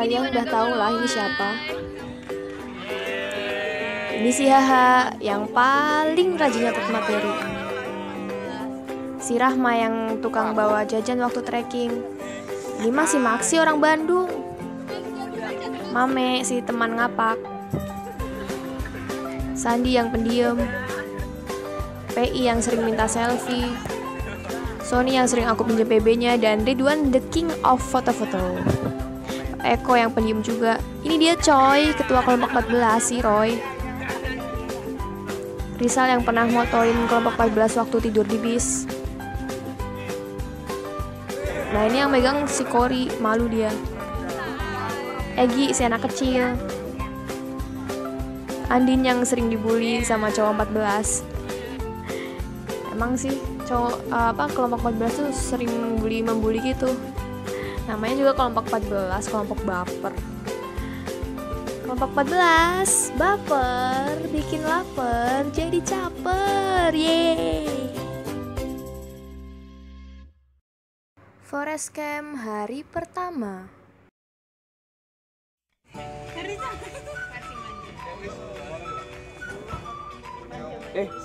kalian udah tahu lah ini siapa. Ini si Haha yang paling rajin nyatet materi, si Rahma yang tukang bawa jajan waktu trekking, ini masih Maksi orang Bandung, Mame si teman ngapak, Sandi yang pendiam, PI yang sering minta selfie, Sony yang sering aku pinjam PB-nya, dan Ridwan the king of foto-foto. Eko yang pendiam juga. Ini dia coy, ketua kelompok 14 si Roy. Rizal yang pernah motoin kelompok 14 waktu tidur di bis. Nah ini yang megang si Kori, malu dia. Egi si anak kecil. Andin yang sering dibully sama cowok 14. Emang sih kelompok 14 tuh sering membuli gitu. Namanya juga kelompok 14, kelompok baper. Kelompok 14, baper, bikin lapar, jadi caper. Yeay. Forest camp hari pertama.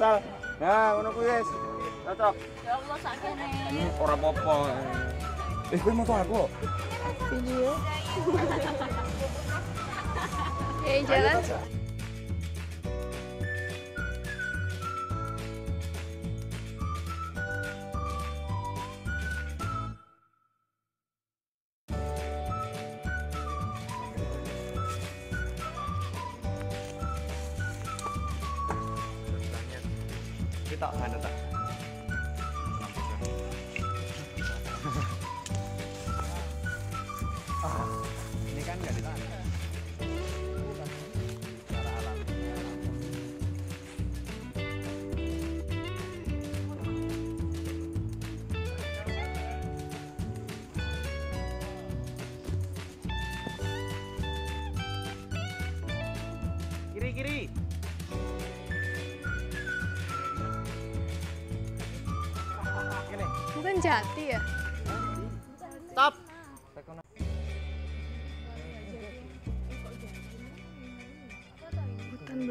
Sal. Nah, ngono kuwi wis. Cocok. Ya Allah sakjane. Ora apa-apa. Kowe moto aku. Piye? Oke, jalan. Kita akan datang. Ini kan nggak ditahan. Kiri. Bukan Jati ya? Stop. Hutan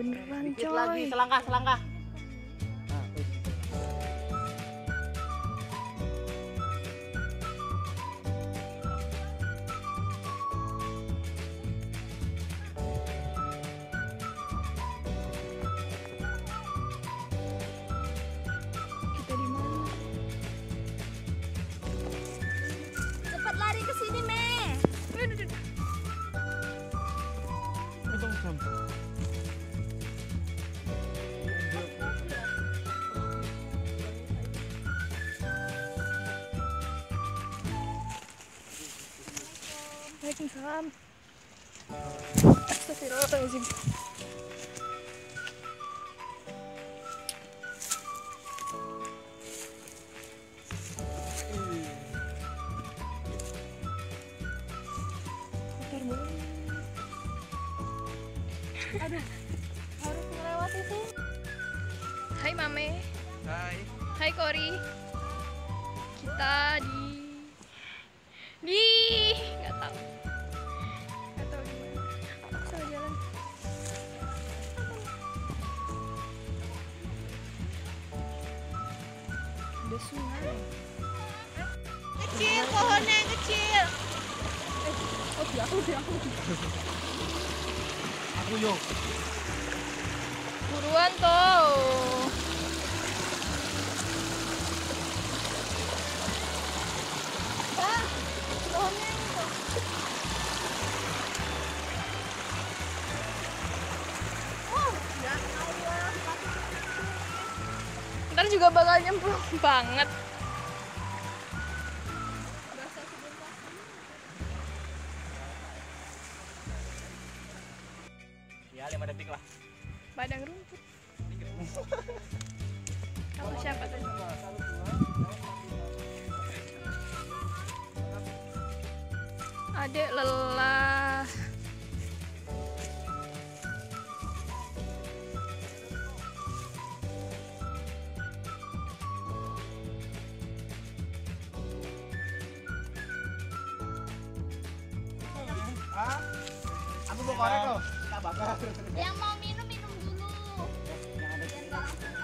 beneran coy. Lagi selangkah. Waalaikumsalam. Astagfirullahaladzim. Aduh, harus melewat itu. Hai Mame. Hai Kori. Kita nggak tahu gimana. Salah jalan. Ada sungai. Kecil, pohonnya yang kecil. Aku yuk. Buruan tuh. Ntar juga bakal nyemplung banget. Ya 5 detik lah. Padang rumput. Kamu siapa tadi? Adek lelah. Hah? Aku mau korek loh. Kita bakar. Yang mau minum minum dulu.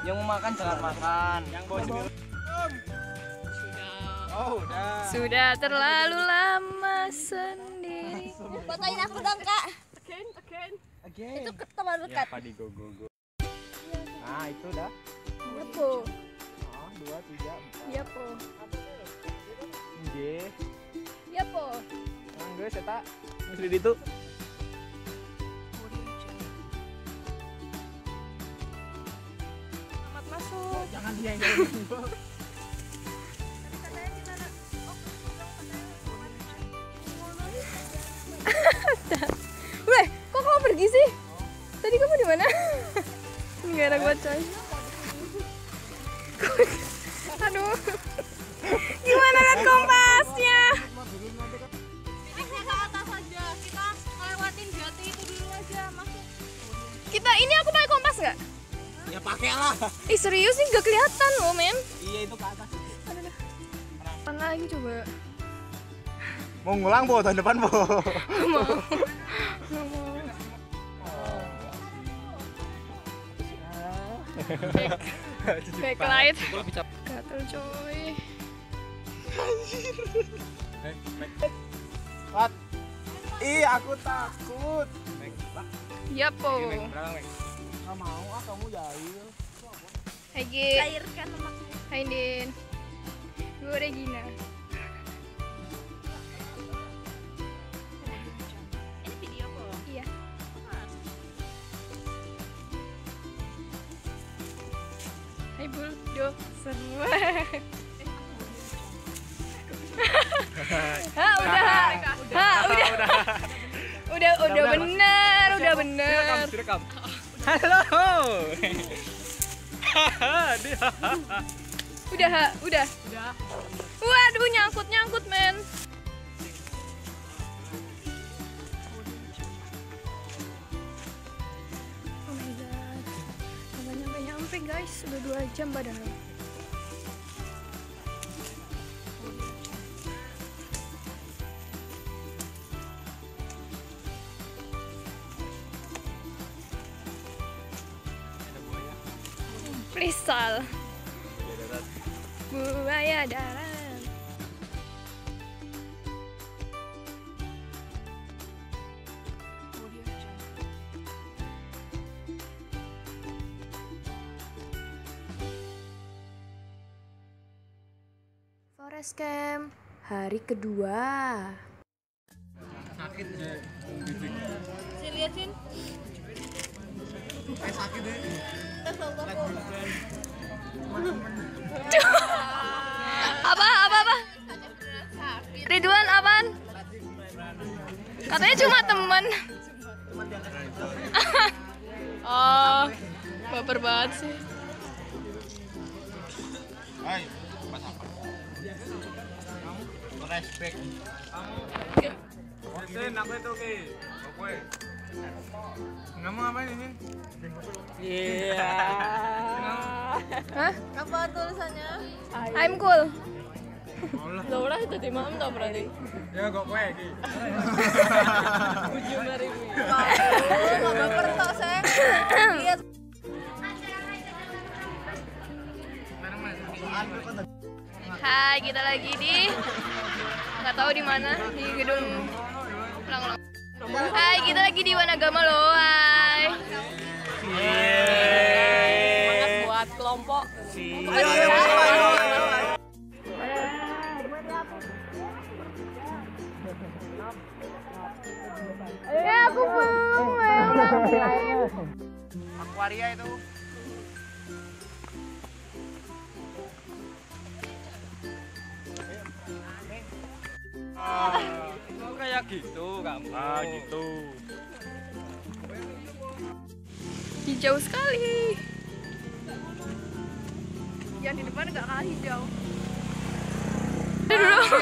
Yang mau makan jangan makan. Yang mau minum. Oh, udah. Sudah terlalu lama sendiri. Fotoin aku dong, Kak. Again. Itu ketemu dekat. Ya, padi go. Nah, itu dah. Iya, Po. 1, 2, 3, 4. Iya, Po. Nggih. Iya, Po. Nang gue cetak mesti di itu. Selamat masuk. Oh, jangan dia yang Weh, kok kamu pergi sih? Tadi kamu di mana? Enggak enak banget, coy. Aduh. Gimana lihat kompasnya? Naiknya ke atas aja. Kita lewatin jati itu dulu aja, masuk. Kita ini aku pakai kompas enggak? Ya pakailah. Ih, serius nih enggak kelihatan loh, men. Iya, itu ke atas. Aduh. Pan lagi coba. Mau ngulang, Bu, tahun depan, Bu. Mau. Backlight. Gatel, coy. Anjir. What? Ih, aku takut. Iya, Po. Enggak mau ah kamu jahil. Hai, Gin. Cairkan lemaknya. Hai, Din. Gue Regina. Buldo semua. Udah bener. Direkam. Halo. Udah. Waduh, nyangkut men. Guys, sudah 2 jam padahal. Please, Sal. Buaya darat. Camp hari kedua. Sakit deh. Sini liatin. Sakit deh. Apa? Ridwan apaan? Katanya cuma teman. Oh, baper banget sih. Hai, apa? Respect. Oke. Kamu ngapain ini? Iya. Hah? Apa tulisannya? I'm cool. Laura itu di mana tuh berarti? Ya kok kowe iki. 7.000. Mau baper tok, Seng. Iya. Hai, kita lagi di nggak tahu di mana, di gedung ulang. Hai, kita lagi di Wanagama loh. Hai. Semangat buat kelompok. Ayo. Ya aku belum. Aquaria itu. Oh, kayak gitu kamu. Ah, gitu. Hijau sekali. Yang di depan enggak kalah hijau. Ya aku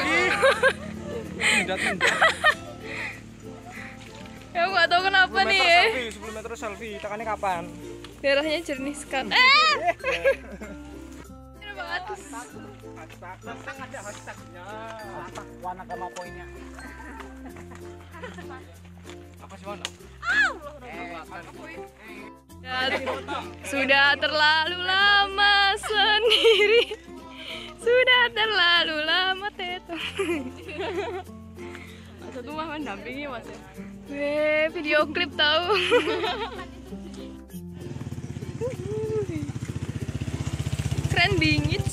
enggak tahu kenapa nih. Selfie, 10 meter selfie, tangannya kapan? Darahnya jernih sekali. Hashtag ada hashtagnya. Hashtag Wanagama poinnya. Sudah terlalu lama sendiri. Sudah terlalu lama Teto. Satu mah mendampingi Mas. Weh, video klip tahu. Keren bingit.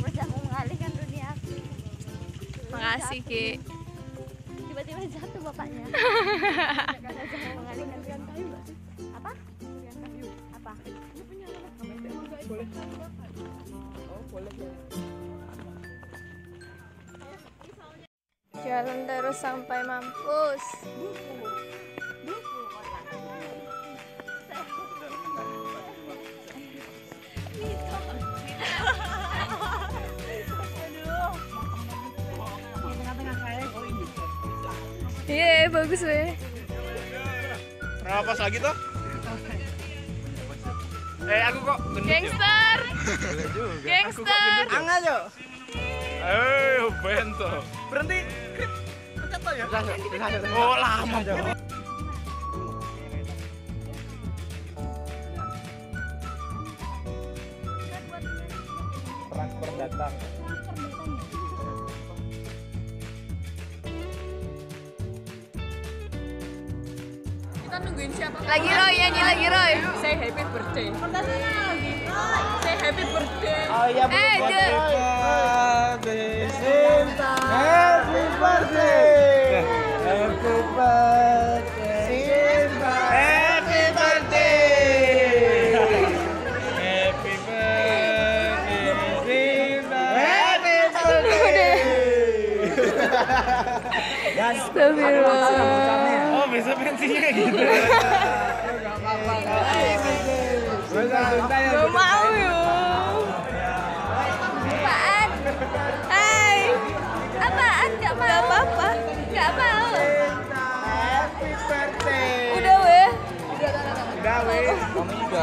Macam mengalihkan dunia aku. Makasih, Ki. Tiba-tiba jatuh bapaknya. Jangan mengalihkan dunia kayu, Mbak. Apa? Dunia kayu. Apa? Ini punya anak sama itu emang enggak boleh tahu, Bapak. Oh, boleh ya. Jalan terus sampai mampus. Iya, bagus weh. Napas lagi toh? Aku kok gangster. Gangster. Angga jo. Eh, bento. Berhenti. Ya? Oh, lama. Transfer datang. Kita nungguin siapa? Lagi Roy ya, ini lagi Roy. Say happy birthday. Pertanyaannya lagi. Say happy birthday. Oh iya, happy birthday. Happy birthday, happy birthday, happy birthday, happy birthday. Oh, bisa pentingnya gitu. Gak mau yuk. Apaan? Hai, apaan? Gak mau apa-apa. Gak mau. Kamu juga.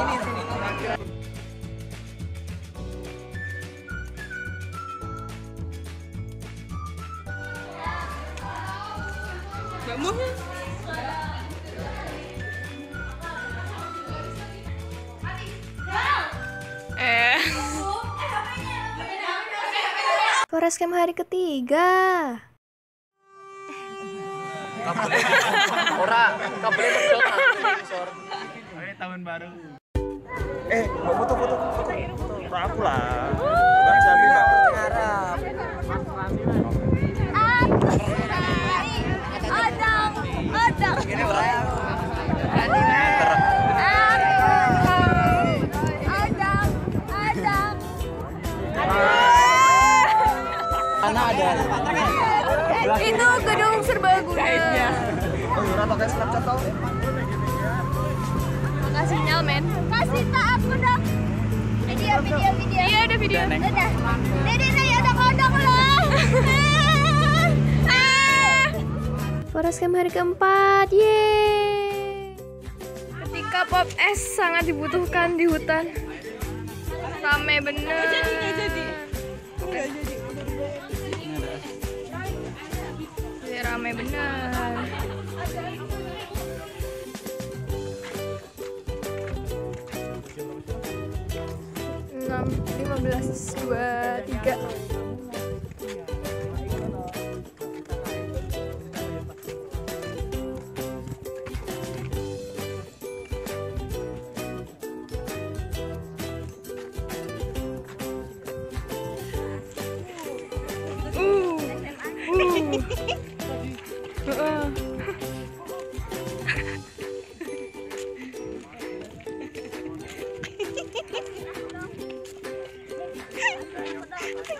Kamu? Forest camp hari ketiga. Kabelnya bocor. Tahun baru. Mau foto. Aku lah. Bang Jamil enggak berharap. Adang. Ini orang. Adang. Mana ada? Itu gedung serbaguna. Oh, ora pakai Snapchat tau. Kasih sinyal men. Kasih taat aku dong. Video. Iya udah video. Udah. Dede ya udah kodok loh. Forest camp hari keempat. Yeay. Ketika pop es sangat dibutuhkan di hutan. Rame bener. Jadi rame bener. Tiga.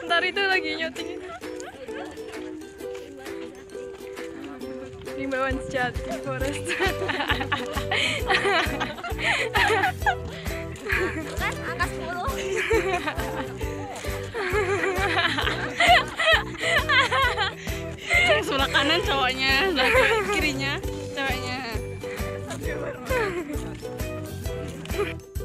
Ntar itu lagi nyoting Imbauan sejati Forest. Bukan angka 10. Sebelah kanan cowoknya, kirinya ceweknya.